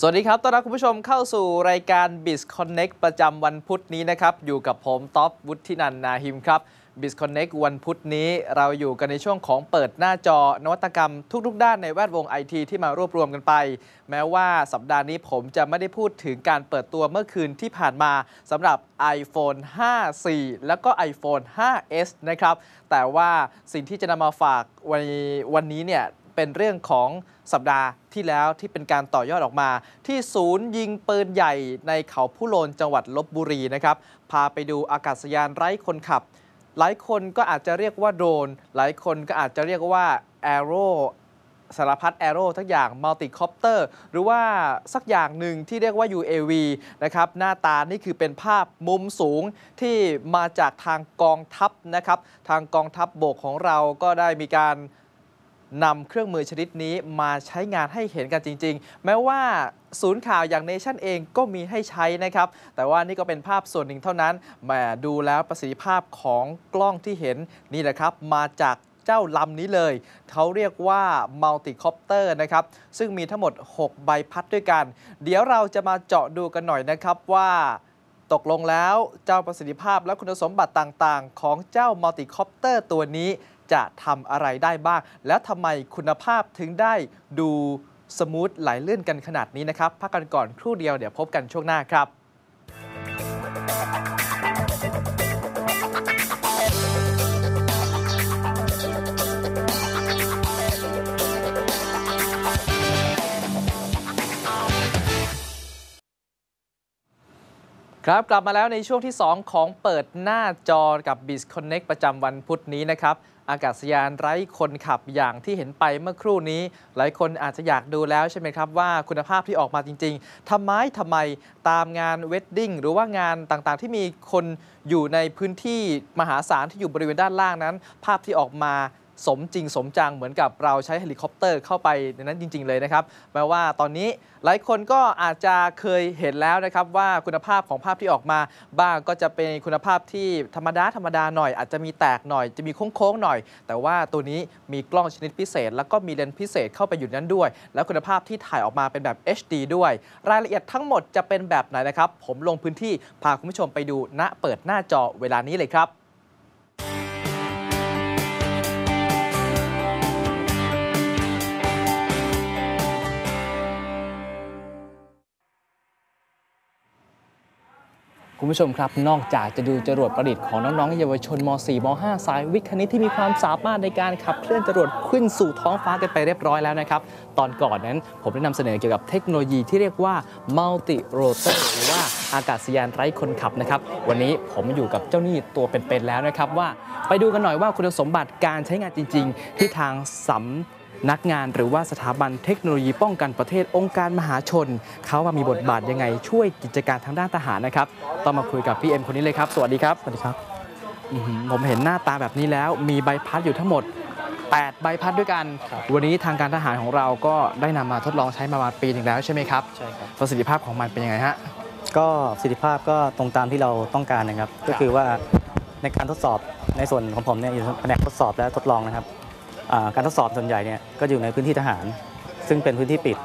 สวัสดีครับต้อนรับคุณผู้ชมเข้าสู่รายการ BizConnect ประจำวันพุธนี้นะครับอยู่กับผมท็อปวุฒินันท์นาหิมครับ BizConnect วันพุธนี้เราอยู่กันในช่วงของเปิดหน้าจอนวัตกรรมทุกๆด้านในแวดวง IT ที่มารวบรวมกันไปแม้ว่าสัปดาห์นี้ผมจะไม่ได้พูดถึงการเปิดตัวเมื่อคืนที่ผ่านมาสำหรับ iPhone 5s แล้วก็ iPhone 5s นะครับแต่ว่าสิ่งที่จะนำมาฝากวันนี้เนี่ยเป็นเรื่องของสัปดาห์ที่แล้วที่เป็นการต่อยอดออกมาที่ศูนย์ยิงปืนใหญ่ในเขาผู้โลนจังหวัดลพบุรีนะครับพาไปดูอากาศยานไร้คนขับหลายคนก็อาจจะเรียกว่าโดรนหลายคนก็อาจจะเรียกว่าแอโร่สารพัดแอโร่ทั้งอย่างมัลติคอปเตอร์หรือว่าสักอย่างหนึ่งที่เรียกว่า UAV นะครับหน้าตานี่คือเป็นภาพมุมสูงที่มาจากทางกองทัพนะครับทางกองทัพบกของเราก็ได้มีการนำเครื่องมือชนิดนี้มาใช้งานให้เห็นกันจริงๆแม้ว่าศูนย์ข่าวอย่าง Nation เองก็มีให้ใช้นะครับแต่ว่านี่ก็เป็นภาพส่วนหนึ่งเท่านั้นแหมดูแล้วประสิทธิภาพของกล้องที่เห็นนี่แหละครับมาจากเจ้าลำนี้เลยเขาเรียกว่ามัลติคอปเตอร์นะครับซึ่งมีทั้งหมด6ใบพัดด้วยกันเดี๋ยวเราจะมาเจาะดูกันหน่อยนะครับว่าตกลงแล้วเจ้าประสิทธิภาพและคุณสมบัติต่างๆของเจ้ามัลติคอปเตอร์ตัวนี้จะทำอะไรได้บ้างแล้วทำไมคุณภาพถึงได้ดูสมูทไหลลื่นกันขนาดนี้นะครับพักกันก่อนครู่เดียวเดี๋ยวพบกันช่วงหน้าครับครับกลับมาแล้วในช่วงที่2ของเปิดหน้าจอกับ BizConnect ประจำวันพุธนี้นะครับอากาศยานไร้คนขับอย่างที่เห็นไปเมื่อครู่นี้หลายคนอาจจะอยากดูแล้วใช่ไหมครับว่าคุณภาพที่ออกมาจริงๆทำไมตามงานเวดดิ้งหรือว่างานต่างๆที่มีคนอยู่ในพื้นที่มหาศาลที่อยู่บริเวณด้านล่างนั้นภาพที่ออกมาสมจริงสมจังเหมือนกับเราใช้เฮลิคอปเตอร์เข้าไปในนั้นจริงๆเลยนะครับแม้ว่าตอนนี้หลายคนก็อาจจะเคยเห็นแล้วนะครับว่าคุณภาพของภาพที่ออกมาบ้างก็จะเป็นคุณภาพที่ธรรมดาหน่อยอาจจะมีแตกหน่อยจะมีโค้งๆหน่อยแต่ว่าตัวนี้มีกล้องชนิดพิเศษแล้วก็มีเลนส์พิเศษเข้าไปอยู่นั้นด้วยแล้วคุณภาพที่ถ่ายออกมาเป็นแบบ HD ด้วยรายละเอียดทั้งหมดจะเป็นแบบไหนนะครับผมลงพื้นที่พาคุณผู้ชมไปดูณเปิดหน้าจอเวลานี้เลยครับคุณผู้ชมครับนอกจากจะดูจรวดประดิษฐ์ของน้องๆเยาวชนม .4 ม .5 สายวิทย์คณิตที่มีความสามารถในการขับเคลื่อนจรวดขึ้นสู่ท้องฟ้ากันไปเรียบร้อยแล้วนะครับตอนก่อนนั้นผมได้นำเสนอเกี่ยวกับเทคโนโลยีที่เรียกว่า Multi Rotor หรือว่าอากาศยานไร้คนขับนะครับวันนี้ผมอยู่กับเจ้านี่ตัวเป็นๆแล้วนะครับว่าไปดูกันหน่อยว่าคุณสมบัติการใช้งานจริงๆที่ทางนักงานหรือว่าสถาบันเทคโนโลยีป้องกันประเทศองค์การมหาชนเขามามีบทบาทยังไงช่วยกิจการทางด้านทหารนะครับต้องมาคุยกับพี่เอ็มคนนี้เลยครับสวัสดีครับสวัสดีครับผมเห็นหน้าตาแบบนี้แล้วมีใบพัดอยู่ทั้งหมด8ใบพัดด้วยกันวันนี้ทางการทหารของเราก็ได้นำมาทดลองใช้มาปีหนึ่งแล้วใช่ไหมครับใช่ครับประสิทธิภาพของมันเป็นยังไงฮะก็ประสิทธิภาพก็ตรงตามที่เราต้องการนะครับก็คือว่าในการทดสอบในส่วนของผมเนี่ยอยู่แผนกทดสอบและทดลองนะครับการทดสอบส่วนใหญ่เนี่ยก็อยู่ในพื้นที่ทหารซึ่งเป็นพื้นที่ปิด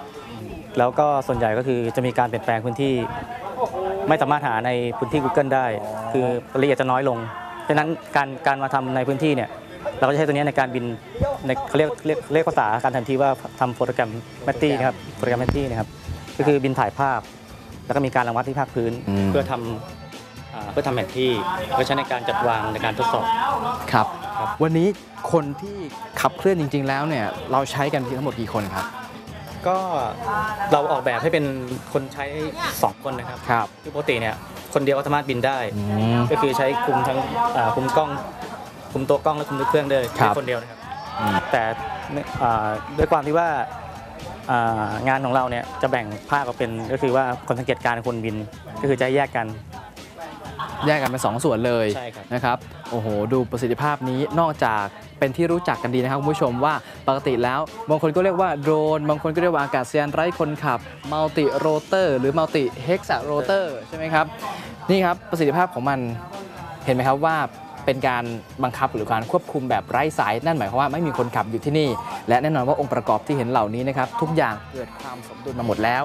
แล้วก็ส่วนใหญ่ก็คือจะมีการเปลี่ยนแปลงพื้นที่ไม่สามารถหาในพื้นที่ Google ได้คือรายละเอียดจะน้อยลงดังนั้นการมาทำในพื้นที่เนี่ยเราก็จะใช้ตัวนี้ในการบินในเขาเรียกภาษาการทันทีว่าทำโปรแกรมแมตตี้นะครับโปรแกรมแมตตี้นะครับก็คือบินถ่ายภาพแล้วก็มีการรางวัดที่ภาคพื้นเพื่อทำแผนที่เพื่อใช้ในการจัดวางในการทดสอบครับวันนี้คนที่ขับเคลื่อนจริงๆแล้วเนี่ยเราใช้กันทั้งหมดกี่คนครับก็เราออกแบบให้เป็นคนใช้2คนนะครับคือปกติเนี่ยคนเดียวก็สามารถบินได้ก็คือใช้คุมทั้งคุมกล้องคุมตัวกล้องและคุมตัวเครื่องเลยคนเดียวนะครับแต่ด้วยความที่ว่างานของเราเนี่ยจะแบ่งภาคออกเป็นก็คือว่าคนสังเกตการณ์คนบินก็คือจะแยกกันเป็น2ส่วนเลยนะครับโอ้โหดูประสิทธิภาพนี้นอกจากเป็นที่รู้จักกันดีนะครับคุณผู้ชมว่าปกติแล้วบางคนก็เรียกว่าโดรนบางคนก็เรียกว่าอากาศยานไร้คนขับมัลติโรเตอร์หรือมัลติเฮกซาโรเตอร์ใช่ไหมครับนี่ครับประสิทธิภาพของมันเห็นไหมครับว่า เป็นการบังคับหรือการควบคุมแบบไร้สายนั่นหมายความว่าไม่มีคนขับอยู่ที่นี่และแน่นอนว่าองค์ประกอบที่เห็นเหล่านี้นะครับทุกอย่างเกิดความสมดุลมาหมดแล้ว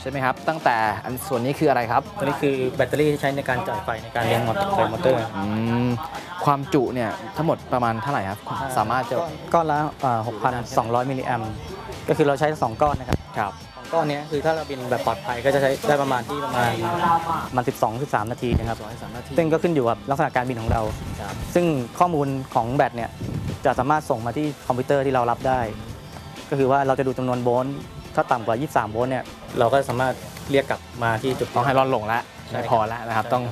ใช่ไหมครับตั้งแต่อันส่วนนี้คืออะไรครับตัวนี้คือแบตเตอรี่ที่ใช้ในการจ่ายไฟในการเลี้ยงมอเตอร์ไฟมอเตอร์ความจุเนี่ยทั้งหมดประมาณเท่าไหร่ครับสามารถจะก้อนละ 6,200 มิลลิแอมป์ก็คือเราใช้2ก้อนนะครับครับก้อนนี้คือถ้าเราบินแบบปลอดภัยก็จะใช้ได้ประมาณที่ประมาณ 12-13 นาทีนะครับซึ่งก็ขึ้นอยู่กับลักษณะการบินของเราซึ่งข้อมูลของแบตเนี่ยจะสามารถส่งมาที่คอมพิวเตอร์ที่เรารับได้ก็คือว่าเราจะดูจำนวนโวลต์ถ้าต่ำกว่า23โวลต์เนี่ยเราก็สามารถเรียกกลับมาที่จุดต้องให้ร้อนลงแล้วไม่พอแล้วนะครับต้อง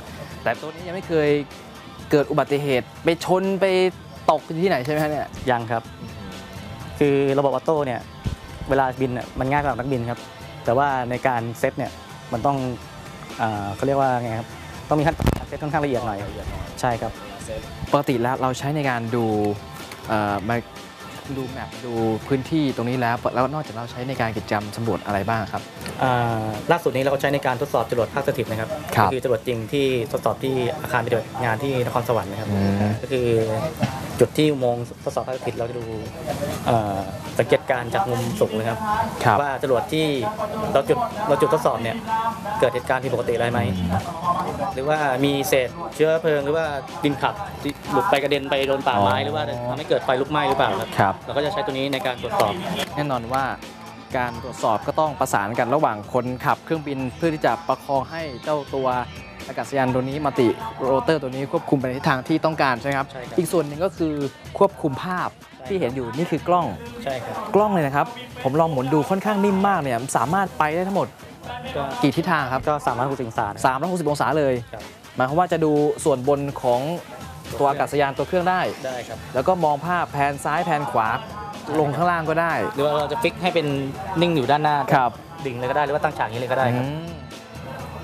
แต่ตัวนี้ยังไม่เคยเกิดอุบัติเหตุไปชนไปตกที่ไหนใช่ไหมเนี่ยยังครับคือระบบออโต้เนี่ยเวลาบินมันง่ายสำหรับนักบินครับแต่ว่าในการเซตเนี่ยมันต้องเขาเรียกว่าไงครับต้องมีขั้นตอนการเซตค่อนข้างละเอียดหน่อยใช่ครับปกติแล้วเราใช้ในการดูมาดูแมปดูพื้นที่ตรงนี้แล้วนอกจากเราใช้ในการกิจกรรมสำรวจอะไรบ้างครับล่าสุดนี้เราก็ใช้ในการทดสอบจรวดภาคสถิตนะครับก็คือจรวดจริงที่ทดสอบที่อาคารปฏิบัติงานที่นครสวรรค์นะครับก็คือจุดที่อุโมงค์ทดสอบภาคสถิตเราจะดูสังเกตการจากมุมสูงนะครับว่าจรวดที่เราจุดทดสอบเนี่ยเกิดเหตุการณ์ผิดปกติอะไรไหมหรือว่ามีเศษเชื้อเพลิงหรือว่าดินขับหลุดไปกระเด็นไปโดนป่าไม้หรือว่าทำให้เกิดไฟลุกไหม้หรือเปล่าครับเราก็จะใช้ตัวนี้ในการตรวจสอบแน่นอนว่าการตรวจสอบก็ต้องประสานกันระหว่างคนขับเครื่องบินเพื่อที่จะประคองให้เจ้าตัวอากาศยานตัวนี้มัลติโรเตอร์ตัวนี้ควบคุมไปในทิศทางที่ต้องการใช่ไหมครับอีกส่วนหนึ่งก็คือควบคุมภาพที่เห็นอยู่นี่คือกล้องใช่ครับกล้องเลยนะครับผมลองหมุนดูค่อนข้างนิ่มมากเนี่ยสามารถไปได้ทั้งหมดกี่ทิศทางครับก็360 องศาเลยหมายความว่าจะดูส่วนบนของตัวอากาศยานตัวเครื่องได้ครับแล้วก็มองภาพแผนซ้ายแผนขวาลงข้างล่างก็ได้หรือว่าเราจะฟิกให้เป็นนิ่งอยู่ด้านหน้าครับดิ่งเลยก็ได้หรือว่าตั้งฉากนี้เลยก็ได้ครับ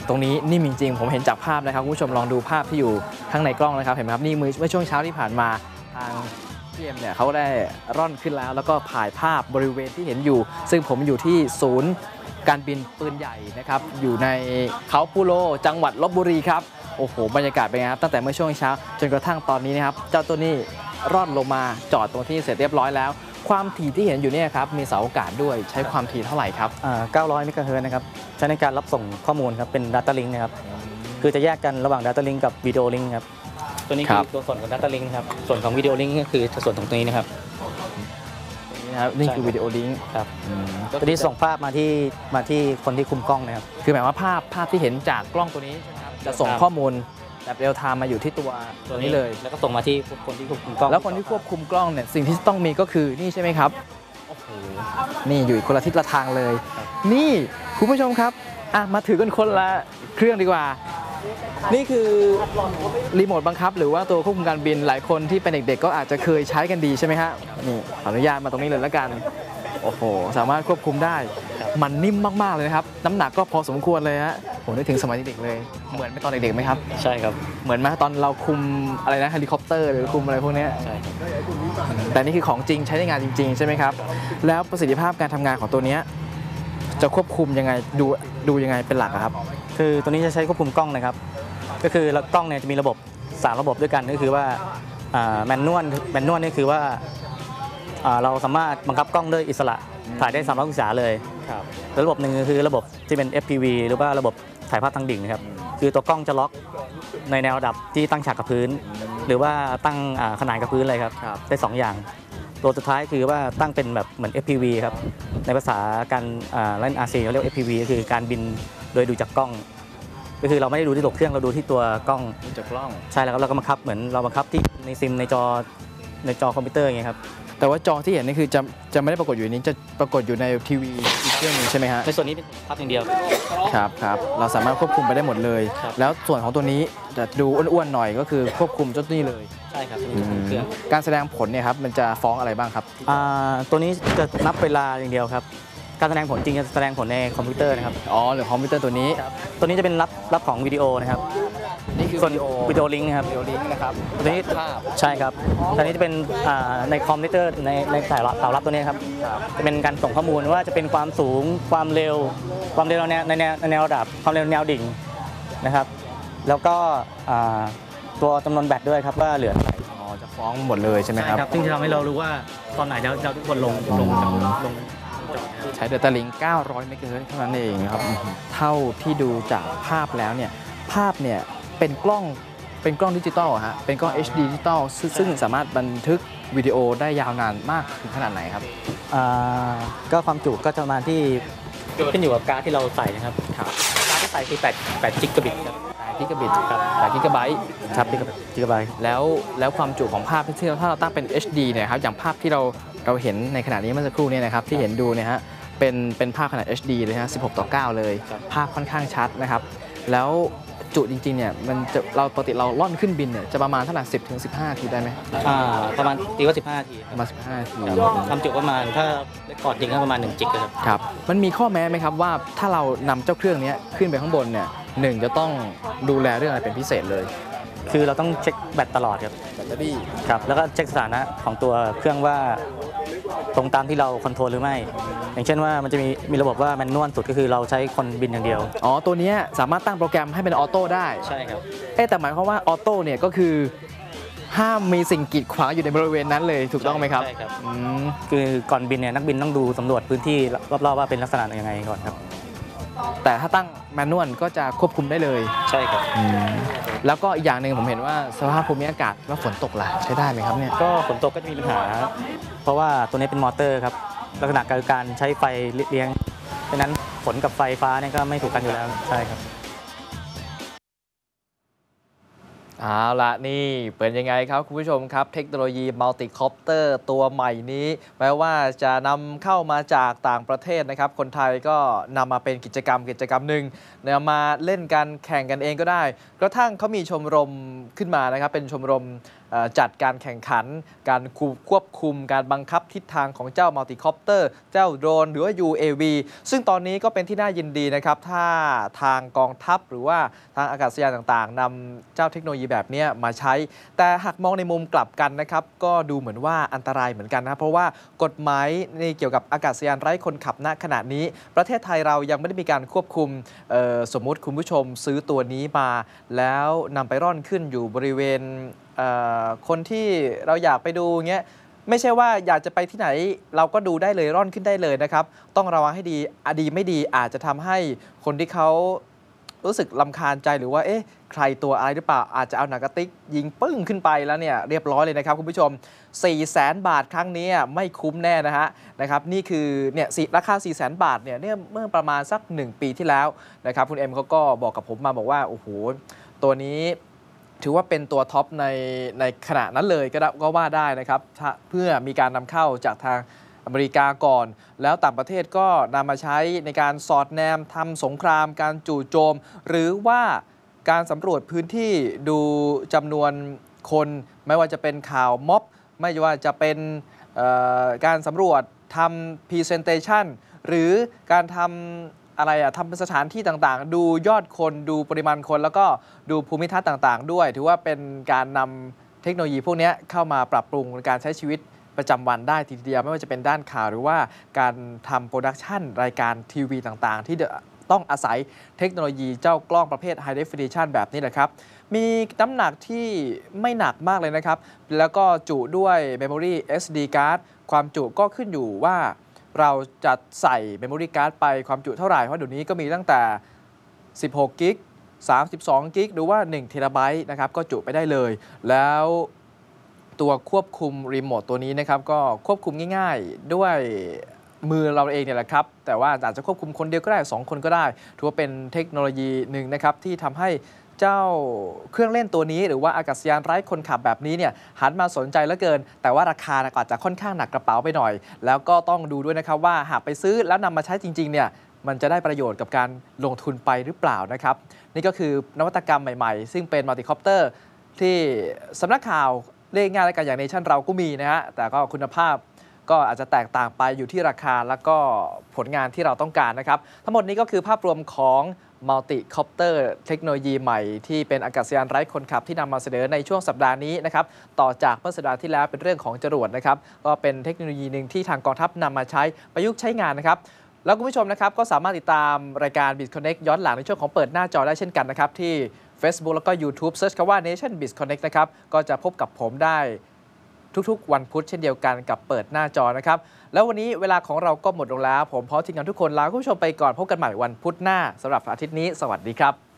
ตรงนี้นิ่มจริงๆผมเห็นจากภาพนะครับคุณผู้ชมลองดูภาพที่อยู่ข้างในกล้องนะครับเห็นไหมครับนี่เมื่อช่วงเช้าที่ผ่านมาทางพี่เอ็มเนี่ยเขาได้ร่อนขึ้นแล้วก็ถ่ายภาพบริเวณที่เห็นอยู่ซึ่งผมอยู่ที่ศูนย์การบินปืนใหญ่นะครับอยู่ในเขาปูโลจังหวัดลพบุรีครับโอ้โหบรรยากาศเป็นไงครับตั้งแต่เมื่อช่วงเช้าจนกระทั่งตอนนี้นะครับเจ้าตัวนี้ร่อนลงมาจอดตรงที่เสร็จเรียบร้อยแล้วความถี่ที่เห็นอยู่เนี่ยครับมีเสาอากาศด้วยใช้ความถี่เท่าไหร่ครับ900 เมกะเฮิร์ตซ์นะครับใช้ในการรับส่งข้อมูลครับเป็น Data Link นะครับคือจะแยกกันระหว่าง Data Link กับ Video Link ครับตัวนี้คือตัวส่วนของ Data Link ครับส่วนของ Video Link ก็คือส่วนตรงนี้นะครับนี่คือ Video Link ครับตัวนี้ส่งภาพมาที่คนที่คุมกล้องนะครับคือหมายว่าภาพที่เห็นจากกล้องตัวนี้จะส่งข้อมูลแบบเรียลไทม์มาอยู่ที่ตัวนี้เลยแล้วก็ส่งมาที่คนที่ควบคุมกล้องแล้วคนที่ควบคุมกล้องเนี่ยสิ่งที่ต้องมีก็คือนี่ใช่ไหมครับโอ้โหนี่อยู่คนละทิศละทางเลยนี่คุณผู้ชมครับมาถือกันคนละเครื่องดีกว่านี่คือรีโมทบังคับหรือว่าตัวควบคุมการบินหลายคนที่เป็นเด็กๆก็อาจจะเคยใช้กันดีใช่ไหมฮะนี่ขออนุญาตมาตรงนี้เลยแล้วกันโอ้โหสามารถควบคุมได้มันนิ่มมากๆเลยครับน้ำหนักก็พอสมควรเลยฮะผมนึกถึงสมัยเด็กเลยเหมือนไปตอนเด็กๆไหมครับใช่ครับเหมือนไหมตอนเราคุมอะไรนะเฮลิคอปเตอร์หรือคุมอะไรพวกนี้ใช่แต่นี่คือของจริงใช้ในงานจริงๆใช่ไหมครับแล้วประสิทธิภาพการทำงานของตัวนี้จะควบคุมยังไงดูยังไงเป็นหลักครับคือตัวนี้จะใช้ควบคุมกล้องนะครับก็คือกล้องเนี่ยจะมีระบบ3ระบบด้วยกันก็คือว่าแมนนวลนี่คือว่าเราสามารถบังคับกล้องด้วยอิสระถ่ายได้360องศาเลยครับระบบหนึ่งคือระบบที่เป็น FPV หรือว่าระบบถ่ายภาพทางดิ่งนะครับคือตัวกล้องจะล็อกในแนวระดับที่ตั้งฉากกับพื้นหรือว่าตั้งขนานกับพื้นเลยครับได้2อย่างตัวสุดท้ายคือว่าตั้งเป็นแบบเหมือน FPV ครับในภาษาการเล่น RC เขาเรียก FPV คือการบินโดยดูจากกล้องก็คือเราไม่ได้ดูที่ตัวเครื่องเราดูที่ตัวกล้องดูจากกล้องใช่แล้วครับเราก็บังคับเหมือนเราบังคับที่ในซิมในจอคอมพิวเตอร์อย่างเงี้ยครับแต่ว่าจอที่เห็นนี่คือจะไม่ได้ปรากฏอยู่นี้จะปรากฏอยู่ในทีวีอีกเครื่องนึงใช่ไหมฮะในส่วนนี้เป็นภาพอย่างเดียวครับเราสามารถควบคุมไปได้หมดเลยแล้วส่วนของตัวนี้จะดูอ้วนๆหน่อยก็คือควบคุมจุดนี้เลยใช่ครับการแสดงผลเนี่ยครับมันจะฟ้องอะไรบ้างครับตัวนี้จะนับเวลาอย่างเดียวครับการแสดงผลจริงจะแสดงผลในคอมพิวเตอร์นะครับหรือคอมพิวเตอร์ตัวนี้จะเป็นรับของวิดีโอนะครับนี่คือวิดีโอลิงก์นะครับวิดีโอลิงก์นะครับตัวนี้ภาพใช่ครับตัวนี้จะเป็นในคอมพิวเตอร์ในสายเสารับตัวนี้ครับจะเป็นการส่งข้อมูลว่าจะเป็นความสูงความเร็วในแนวระดับความเร็วแนวดิ่งนะครับแล้วก็ ตัวจำนวนแบตด้วยครับว่าเหลือเท่าไหร่จะฟ้องหมดเลยใช่ไหมครับซึ่งจะทำให้เรารู้ว่าตอนไหนเราทุกคนลงใช้ Data Link 900 เมกะเฮิรตซ์เท่านั้นเองครับเท่าที่ดูจากภาพแล้วเนี่ยภาพเนี่ยเป็นกล้องดิจิตอลฮะเป็นกล้อง HD ดิจิตอลซึ่งสามารถบันทึกวิดีโอได้ยาวนานมากถึงขนาดไหนครับก็ความจุก็จะประมาณที่ขึ้นอยู่กับการ์ดที่เราใส่นะครับการ์ดที่ใส่คือ8กิกะบิตครับ8 กิกะไบต์ครับ8 กิกะไบต์แล้วความจุของภาพที่ถ้าเราตั้งเป็น HD เนี่ยครับอย่างภาพที่เราเห็นในขณะนี้เมื่อสักครู่นี้นะครับที่เห็นดูเนี่ยฮะเป็นภาพขนาด HD เลยฮะ16:9เลยภาพค่อนข้างชัดนะครับแล้วจุจริงๆเนี่ยมันจะเราปกติเราล่อนขึ้นบินเนี่ยจะประมาณเท่าไหร่10 ถึง 15 นาทีได้ไหมประมาณตีว่า15 นาทีประมาณ15 นาทีทำจุประมาณถ้าได้ก่อนจริงก็ประมาณ1 จิกครับมันมีข้อแม้ไหมครับว่าถ้าเรานำเจ้าเครื่องนี้ขึ้นไปข้างบนเนี่ย1จะต้องดูแลเรื่องอะไรเป็นพิเศษเลยคือเราต้องเช็คแบตตลอดครับแบตเตอรี่ครับแล้วก็เช็คสถานะของตัวเครื่องว่าตรงตามที่เราคอนโทรลหรือไม่อย่างเช่นว่ามันจะมีระบบว่ามันนวลสุดก็คือเราใช้คนบินอย่างเดียวอ๋อตัวนี้สามารถตั้งโปรแกรมให้เป็นออโต้ได้ใช่ครับแต่หมายความว่าออโต้เนี่ยก็คือห้ามมีสิ่งกีดขวางอยู่ในบริเวณนั้นเลยถูกต้องไหมครับใช่ครับคือก่อนบินเนี่ยนักบินต้องดูสำรวจพื้นที่รอบๆว่าเป็นลักษณะยังไงก่อนครับแต่ถ้าตั้งแมนนวลก็จะควบคุมได้เลยใช่ครับแล้วก็อีกอย่างหนึ่งผมเห็นว่าสภาพภูมิอากาศว่าฝนตกล่ะใช้ได้ไหมครับเนี่ยก็ฝนตกก็จะมีปัญหาเพราะว่าตัวนี้เป็นมอเตอร์ครับลักษณะการใช้ไฟเลี้ยงดังนั้นฝนกับไฟฟ้าเนี่ยก็ไม่ถูกกันอยู่แล้วใช่ครับเอาละนี่เป็นยังไงครับคุณผู้ชมครับเทคโนโลยีมัลติคอปเตอร์ตัวใหม่นี้แม้ว่าจะนำเข้ามาจากต่างประเทศนะครับคนไทยก็นำมาเป็นกิจกรรมหนึ่งมาเล่นกันแข่งกันเองก็ได้กระทั่งเขามีชมรมขึ้นมานะครับเป็นชมรมจัดการแข่งขันการควบคุมการบังคับทิศทางของเจ้ามัลติคอปเตอร์เจ้าโดรนหรือว่า UAV ซึ่งตอนนี้ก็เป็นที่น่ายินดีนะครับถ้าทางกองทัพหรือว่าทางอากาศยานต่างๆนำเจ้าเทคโนโลยีแบบนี้มาใช้แต่หากมองในมุมกลับกันนะครับก็ดูเหมือนว่าอันตรายเหมือนกันนะเพราะว่ากฎหมายในเกี่ยวกับอากาศยานไร้คนขับณขณะนี้ประเทศไทยเรายังไม่ได้มีการควบคุมสมมุติคุณผู้ชมซื้อตัวนี้มาแล้วนำไปร่อนขึ้นอยู่บริเวณคนที่เราอยากไปดูเงี้ยไม่ใช่ว่าอยากจะไปที่ไหนเราก็ดูได้เลยร่อนขึ้นได้เลยนะครับต้องระวังให้ดีดีไม่ดีอาจจะทำให้คนที่เขารู้สึกรำคาญใจหรือว่าเอ๊ะใครตัวอะไรหรือเปล่าอาจจะเอาหนังกระติกยิงปึ้งขึ้นไปแล้วเนี่ยเรียบร้อยเลยนะครับคุณผู้ชม 400,000 บาทครั้งนี้ไม่คุ้มแน่นะครับนี่คือเนี่ยราคา 400,000 บาทเนี่ยเมื่อประมาณสัก1 ปีที่แล้วนะครับคุณเอ็มเขาก็บอกกับผมมาบอกว่าโอ้โหตัวนี้ถือว่าเป็นตัวท็อปในขณะนั้นเลยก็ว่าได้นะครับเพื่อมีการนำเข้าจากทางอเมริกาก่อนแล้วต่างประเทศก็นำมาใช้ในการสอดแนมทำสงครามการจู่โจมหรือว่าการสำรวจพื้นที่ดูจำนวนคนไม่ว่าจะเป็นข่าวม็อบไม่ว่าจะเป็นการสำรวจทำพรีเซนเทชันหรือการทำอะไรทำเป็นสถานที่ต่างๆดูยอดคนดูปริมาณคนแล้วก็ดูภูมิทัศน์ต่างๆด้วยถือว่าเป็นการนำเทคโนโลยีพวกนี้เข้ามาปรับปรุงการใช้ชีวิตประจำวันได้ทีเดียวไม่ว่าจะเป็นด้านข่าวหรือว่าการทำโปรดักชันรายการทีวีต่างๆที่ต้องอาศัยเทคโนโลยีเจ้ากล้องประเภท High Definition แบบนี้แหละครับมีน้ำหนักที่ไม่หนักมากเลยนะครับแล้วก็จุด้วย Memory SD Card ความจุก็ขึ้นอยู่ว่าเราจะใส่ Memory Card ไปความจุเท่าไหร่เพราะเดี๋ยวนี้ก็มีตั้งแต่16 กิก 32 กิก หรือว่า1 เทราไบต์นะครับก็จุไปได้เลยแล้วตัวควบคุมรีโมทตัวนี้นะครับก็ควบคุมง่ายๆด้วยมือเราเองเนี่ยแหละครับแต่ว่าอาจจะควบคุมคนเดียวก็ได้2 คนก็ได้ถือว่าเป็นเทคโนโลยีหนึ่งนะครับที่ทำให้เจ้าเครื่องเล่นตัวนี้หรือว่าอากาศยานไร้คนขับแบบนี้เนี่ยหันมาสนใจเหลือเกินแต่ว่าราคาอาจจะค่อนข้างหนักกระเป๋าไปหน่อยแล้วก็ต้องดูด้วยนะครับว่าหากไปซื้อแล้วนำมาใช้จริงๆเนี่ยมันจะได้ประโยชน์กับการลงทุนไปหรือเปล่านะครับนี่ก็คือนวัตกรรมใหม่ๆซึ่งเป็นมัลติคอปเตอร์ที่สำนักข่าวเรียกง่ายๆกันอย่าง Nation เราก็มีนะฮะแต่ก็คุณภาพก็อาจจะแตกต่างไปอยู่ที่ราคาแล้วก็ผลงานที่เราต้องการนะครับทั้งหมดนี้ก็คือภาพรวมของมัลติคอปเตอร์เทคโนโลยีใหม่ที่เป็นอากาศยานไร้คนขับที่นำมาเสนอในช่วงสัปดาห์นี้นะครับต่อจากเมื่อสัปดาห์ที่แล้วเป็นเรื่องของจรวดนะครับก็เป็นเทคโนโลยีหนึ่งที่ทางกองทัพนำมาใช้ประยุกต์ใช้งานนะครับแล้วคุณผู้ชมนะครับก็สามารถติดตามรายการ BizConnect ย้อนหลังในช่วงของเปิดหน้าจอได้เช่นกันนะครับที่ Facebook แล้วก็ YouTube เซิร์ชคำว่า Nation BitConnect นะครับก็จะพบกับผมได้ทุกๆวันพุธเช่นเดียวกันกับเปิดหน้าจอนะครับแล้ววันนี้เวลาของเราก็หมดลงแล้วผมพร้อมทีมงานทุกคนลาคุณผู้ชมไปก่อนพบกันใหม่วันพุธหน้าสำหรับอาทิตย์นี้สวัสดีครับ